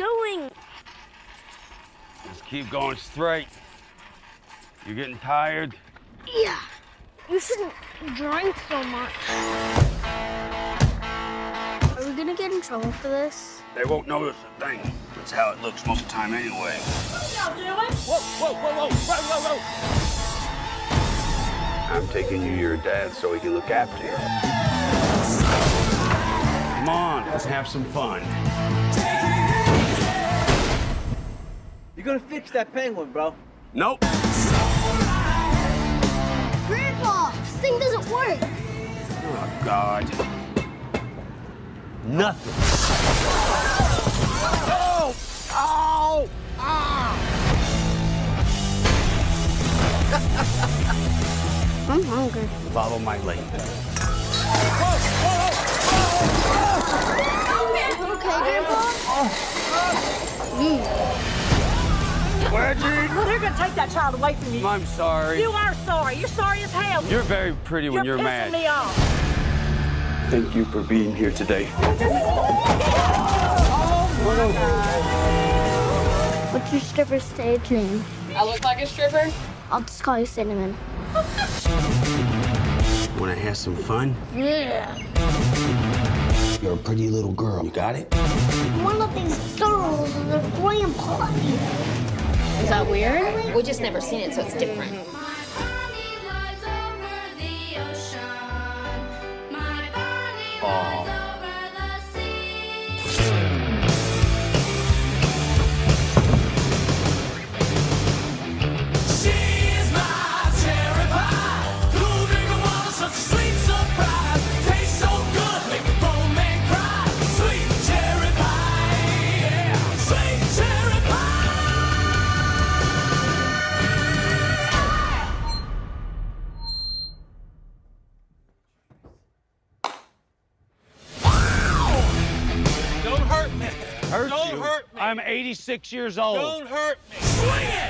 going? Just keep going straight. You're getting tired? Yeah. You shouldn't drink so much. Are we gonna get in trouble for this? They won't notice a thing. That's how it looks most of the time anyway. What y'all doing? Whoa, whoa, whoa, whoa, whoa, whoa, whoa. I'm taking you to your dad so he can look after you. Come on, let's have some fun. You're gonna fix that penguin, bro. Nope. Grandpa, this thing doesn't work. Oh, God. Nothing. Oh! Oh! Ah! I'm hungry. Follow my lead. Okay, Grandpa? Where'd you eat? Well, they're gonna take that child away from you. I'm sorry. You are sorry. You're sorry as hell. You're very pretty when you're mad. You're pissing me off. Thank you for being here today. Oh, my God. What's your stripper's stage name? I look like a stripper? I'll just call you Cinnamon. Wanna have some fun? Yeah. You're a pretty little girl. You got it? One of these girls is a grandpa. Is that weird? We just never seen it, so it's different. Don't hurt me. Don't hurt me. I'm 86 years old. Don't hurt me. Swing it!